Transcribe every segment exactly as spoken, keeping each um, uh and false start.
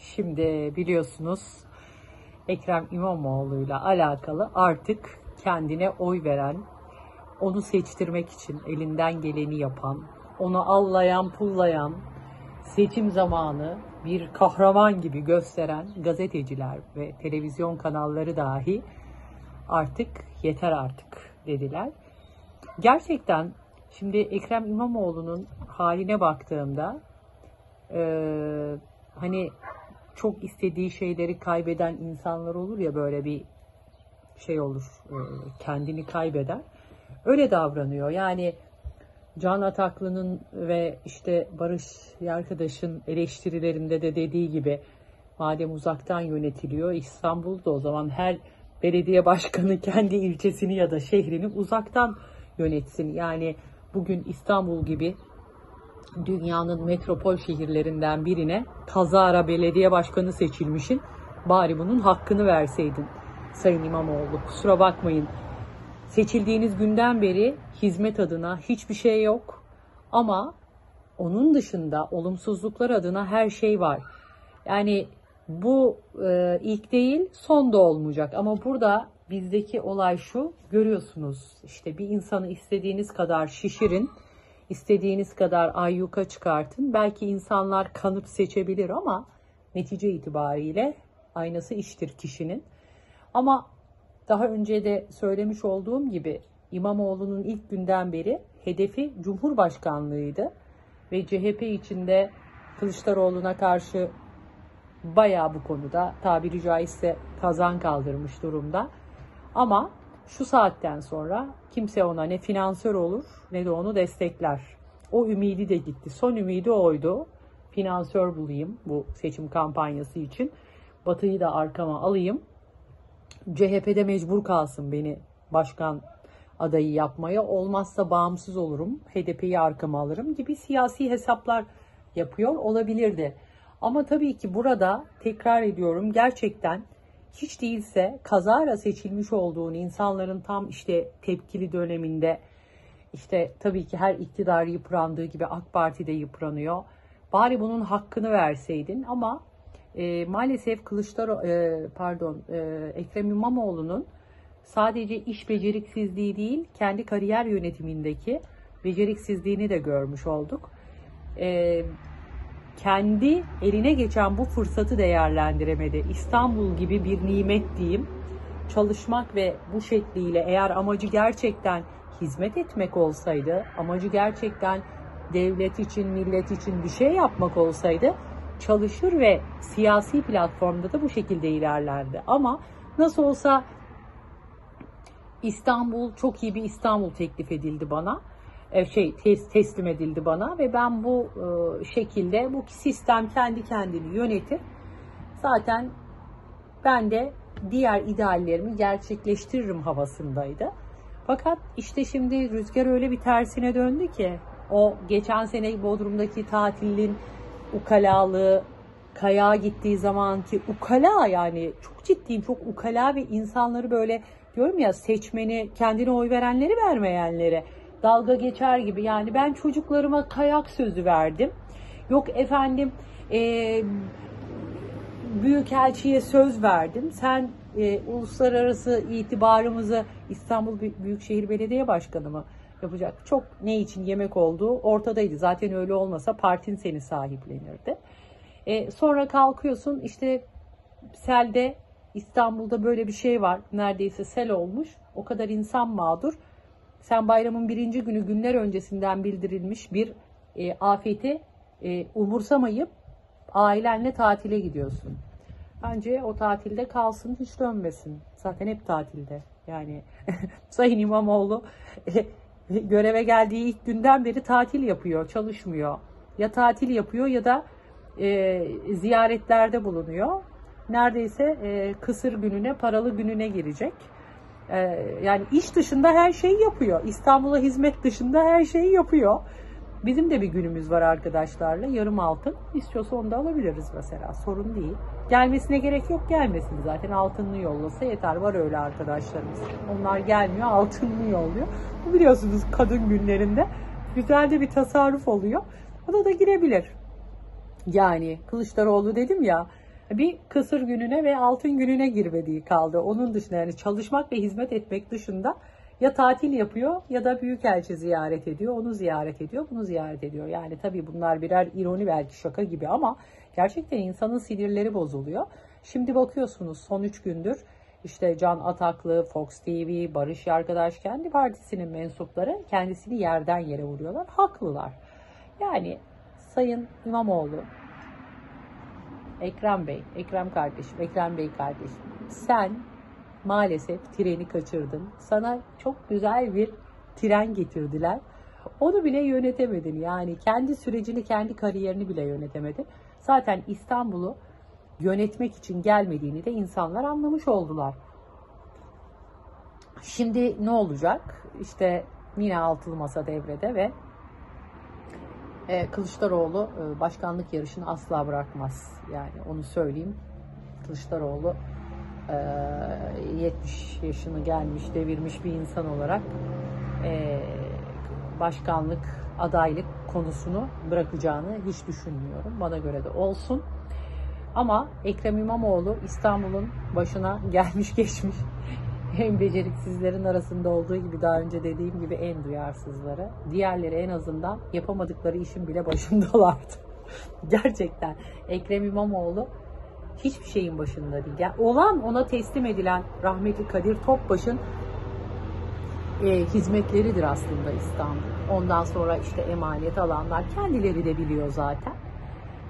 Şimdi biliyorsunuz Ekrem İmamoğlu'yla alakalı artık kendine oy veren, onu seçtirmek için elinden geleni yapan, onu allayan pullayan, seçim zamanı bir kahraman gibi gösteren gazeteciler ve televizyon kanalları dahi artık yeter artık dediler. Gerçekten şimdi Ekrem İmamoğlu'nun haline baktığımda e, hani çok istediği şeyleri kaybeden insanlar olur ya, böyle bir şey olur, e, kendini kaybeder. Öyle davranıyor. Yani Can Ataklı'nın ve işte Barış Yargadaş'ın eleştirilerinde de dediği gibi, madem uzaktan yönetiliyor İstanbul'da, o zaman her belediye başkanı kendi ilçesini ya da şehrini uzaktan yönetsin. Yani bugün İstanbul gibi dünyanın metropol şehirlerinden birine kazara belediye başkanı seçilmişin, bari bunun hakkını verseydin Sayın İmamoğlu, kusura bakmayın. Seçildiğiniz günden beri hizmet adına hiçbir şey yok ama onun dışında olumsuzluklar adına her şey var. Yani bu e, ilk değil, son da olmayacak ama burada bizdeki olay şu, görüyorsunuz işte, bir insanı istediğiniz kadar şişirin, istediğiniz kadar ayyuka çıkartın. Belki insanlar kanıp seçebilir ama netice itibariyle aynası iştir kişinin. Ama daha önce de söylemiş olduğum gibi İmamoğlu'nun ilk günden beri hedefi Cumhurbaşkanlığıydı ve C H P içinde Kılıçdaroğlu'na karşı bayağı bu konuda tabiri caizse kazan kaldırmış durumda. Ama şu saatten sonra kimse ona ne finansör olur ne de onu destekler. O ümidi de gitti. Son ümidi oydu. Finansör bulayım bu seçim kampanyası için. Batı'yı da arkama alayım. C H P'de mecbur kalsın beni başkan adayı yapmaya. Olmazsa bağımsız olurum, H D P'yi arkama alırım gibi siyasi hesaplar yapıyor olabilirdi. Ama tabii ki burada tekrar ediyorum, gerçekten hiç değilse kazara seçilmiş olduğunu insanların tam işte tepkili döneminde, işte tabii ki her iktidar yıprandığı gibi AK Parti de yıpranıyor. Bari bunun hakkını verseydin ama E, maalesef Kılıçdaroğlu, e, pardon e, Ekrem İmamoğlu'nun sadece iş beceriksizliği değil, kendi kariyer yönetimindeki beceriksizliğini de görmüş olduk. E, kendi eline geçen bu fırsatı değerlendiremedi. İstanbul gibi bir nimet diyeyim, çalışmak ve bu şekliyle, eğer amacı gerçekten hizmet etmek olsaydı, amacı gerçekten devlet için, millet için bir şey yapmak olsaydı, çalışır ve siyasi platformda da bu şekilde ilerlerdi. Ama nasıl olsa İstanbul, çok iyi bir İstanbul teklif edildi bana, şey teslim edildi bana ve ben bu şekilde, bu sistem kendi kendini yönetir. Zaten ben de diğer ideallerimi gerçekleştiririm havasındaydı. Fakat işte şimdi rüzgar öyle bir tersine döndü ki, o geçen sene Bodrum'daki tatilin ukalalığı, kayağa gittiği zamanki ukala, yani çok ciddiyim, çok ukala ve insanları böyle diyorum ya, seçmeni, kendine oy verenleri, vermeyenlere dalga geçer gibi. Yani ben çocuklarıma kayak sözü verdim, yok efendim e, büyükelçiye söz verdim, sen e, uluslararası itibarımızı İstanbul Büyükşehir Belediye Başkanı mı yapacak? Çok ne için yemek olduğu ortadaydı. Zaten öyle olmasa partin seni sahiplenirdi. E, sonra kalkıyorsun işte selde, İstanbul'da böyle bir şey var. Neredeyse sel olmuş. O kadar insan mağdur. Sen bayramın birinci günü, günler öncesinden bildirilmiş bir e, afeti e, umursamayıp ailenle tatile gidiyorsun. Bence o tatilde kalsın, hiç dönmesin. Zaten hep tatilde. Yani Sayın İmamoğlu e, göreve geldiği ilk günden beri tatil yapıyor, çalışmıyor. Ya tatil yapıyor ya da e, ziyaretlerde bulunuyor. Neredeyse e, kısır gününe, paralı gününe girecek. E, yani iş dışında her şeyi yapıyor. İstanbul'a hizmet dışında her şeyi yapıyor. Bizim de bir günümüz var arkadaşlarla, yarım altın. İstiyorsa onu da alabiliriz mesela, sorun değil. Gelmesine gerek yok, gelmesin zaten, altınını yollasa yeter. Var öyle arkadaşlarımız, onlar gelmiyor, altınını yolluyor. Bu biliyorsunuz kadın günlerinde güzel de bir tasarruf oluyor. Ona da girebilir. Yani Kılıçdaroğlu dedim ya, bir kısır gününe ve altın gününe girmediği kaldı. Onun dışında yani çalışmak ve hizmet etmek dışında ya tatil yapıyor ya da büyükelçi ziyaret ediyor, onu ziyaret ediyor, bunu ziyaret ediyor. Yani tabii bunlar birer ironi, belki şaka gibi, ama gerçekten insanın sinirleri bozuluyor. Şimdi bakıyorsunuz son üç gündür işte Can Ataklı, Fox T V, Barış Yargadaş, kendi partisinin mensupları kendisini yerden yere vuruyorlar. Haklılar. Yani Sayın İmamoğlu, Ekrem Bey, Ekrem kardeşim, Ekrem Bey kardeşim, sen maalesef treni kaçırdın. Sana çok güzel bir tren getirdiler. Onu bile yönetemedin. Yani kendi sürecini, kendi kariyerini bile yönetemedin. Zaten İstanbul'u yönetmek için gelmediğini de insanlar anlamış oldular. Şimdi ne olacak? İşte yine altılı masa devrede ve Kılıçdaroğlu başkanlık yarışını asla bırakmaz. Yani onu söyleyeyim. Kılıçdaroğlu yetmiş yaşını gelmiş, devirmiş bir insan olarak başkanlık, adaylık konusunu bırakacağını hiç düşünmüyorum. Bana göre de olsun. Ama Ekrem İmamoğlu İstanbul'un başına gelmiş geçmiş en beceriksizlerin arasında olduğu gibi, daha önce dediğim gibi en duyarsızları. Diğerleri en azından yapamadıkları işin bile başındalardı. Gerçekten Ekrem İmamoğlu hiçbir şeyin başında değil. Yani olan, ona teslim edilen rahmetli Kadir Topbaş'ın e, hizmetleridir aslında İstanbul. Ondan sonra işte emanet alanlar, kendileri de biliyor zaten.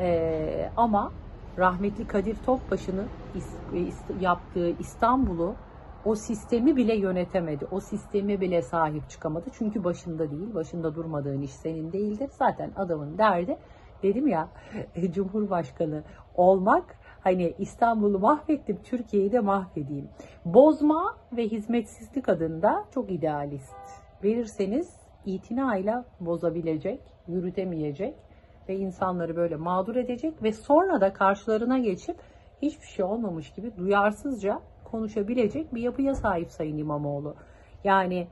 E, ama rahmetli Kadir Topbaş'ın yaptığı İstanbul'u, o sistemi bile yönetemedi. O sistemi bile sahip çıkamadı. Çünkü başında değil. Başında durmadığın iş senin değildir. Zaten adamın derdi, dedim ya, Cumhurbaşkanı olmak. Hani İstanbul'u mahvettim, Türkiye'yi de mahvedeyim. Bozma ve hizmetsizlik adında çok idealist. Verirseniz itinayla bozabilecek, yürütemeyecek ve insanları böyle mağdur edecek ve sonra da karşılarına geçip hiçbir şey olmamış gibi duyarsızca konuşabilecek bir yapıya sahip Sayın İmamoğlu. Yani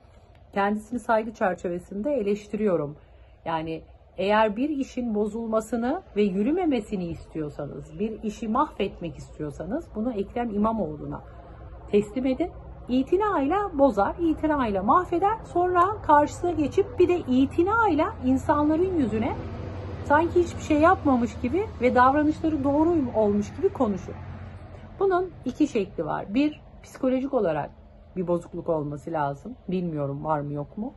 kendisini saygı çerçevesinde eleştiriyorum. Yani eğer bir işin bozulmasını ve yürümemesini istiyorsanız, bir işi mahvetmek istiyorsanız bunu Ekrem İmamoğlu'na teslim edin. İtinayla bozar, itinayla mahveder, sonra karşısına geçip bir de itinayla insanların yüzüne sanki hiçbir şey yapmamış gibi ve davranışları doğru olmuş gibi konuşur. Bunun iki şekli var. Bir, psikolojik olarak bir bozukluk olması lazım. Bilmiyorum var mı yok mu?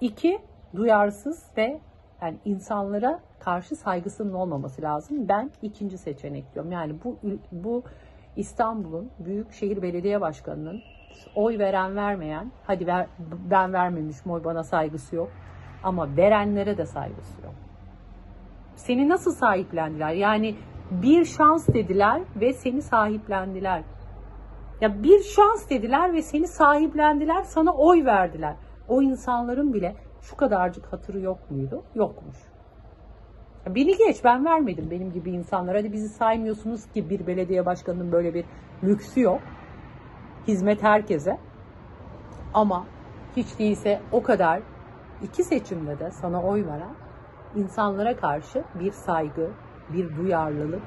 İki, duyarsız ve yani insanlara karşı saygısının olmaması lazım. Ben ikinci seçenek diyorum. Yani bu, bu İstanbul'un Büyükşehir Belediye Başkanı'nın oy veren vermeyen, hadi ver, ben vermemişim, oy bana saygısı yok. Ama verenlere de saygısı yok. Seni nasıl sahiplendiler? Yani bir şans dediler ve seni sahiplendiler. Ya bir şans dediler ve seni sahiplendiler, sana oy verdiler. O insanların bile şu kadarcık hatırı yok muydu? Yokmuş. Ya beni geç, ben vermedim, benim gibi insanlar. Hadi bizi saymıyorsunuz ki, bir belediye başkanının böyle bir lüksü yok. Hizmet herkese. Ama hiç değilse o kadar iki seçimde de sana oy veren insanlara karşı bir saygı, bir duyarlılık,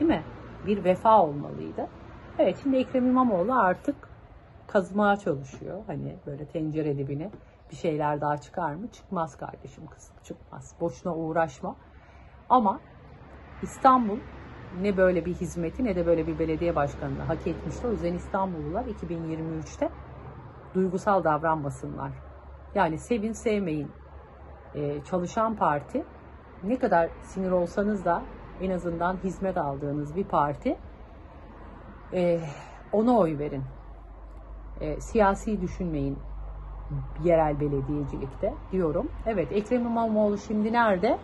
değil mi? Bir vefa olmalıydı. Evet, şimdi Ekrem İmamoğlu artık kazmaya çalışıyor. Hani böyle tencere dibine bir şeyler daha çıkar mı? Çıkmaz kardeşim, kızım, çıkmaz. Boşuna uğraşma. Ama İstanbul ne böyle bir hizmeti ne de böyle bir belediye başkanını hak etmişti. O yüzden İstanbullular iki bin yirmi üçte duygusal davranmasınlar. Yani sevin sevmeyin. Ee, çalışan parti, ne kadar sinir olsanız da en azından hizmet aldığınız bir parti, ee, ona oy verin. Ee, siyasi düşünmeyin yerel belediyecilikte diyorum. Evet, Ekrem İmamoğlu şimdi nerede?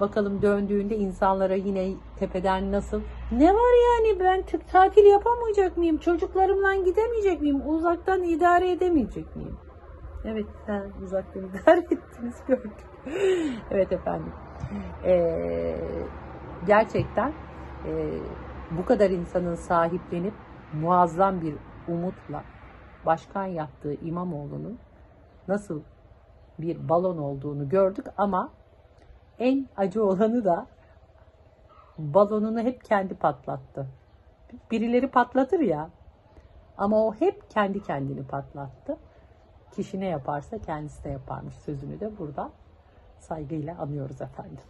Bakalım döndüğünde insanlara yine tepeden nasıl? Ne var yani, ben tatil yapamayacak mıyım? Çocuklarımla gidemeyecek miyim? Uzaktan idare edemeyecek miyim? Evet, sen uzaktan idare ettiniz, gördük. Evet efendim. Ee, gerçekten e, bu kadar insanın sahiplenip muazzam bir umutla başkan yaptığı İmamoğlu'nun nasıl bir balon olduğunu gördük, ama en acı olanı da balonunu hep kendi patlattı. birileri patlatır ya. Ama o hep kendi kendini patlattı. Kişi ne yaparsa kendisi de yaparmış sözünü de burada saygıyla anıyoruz efendim.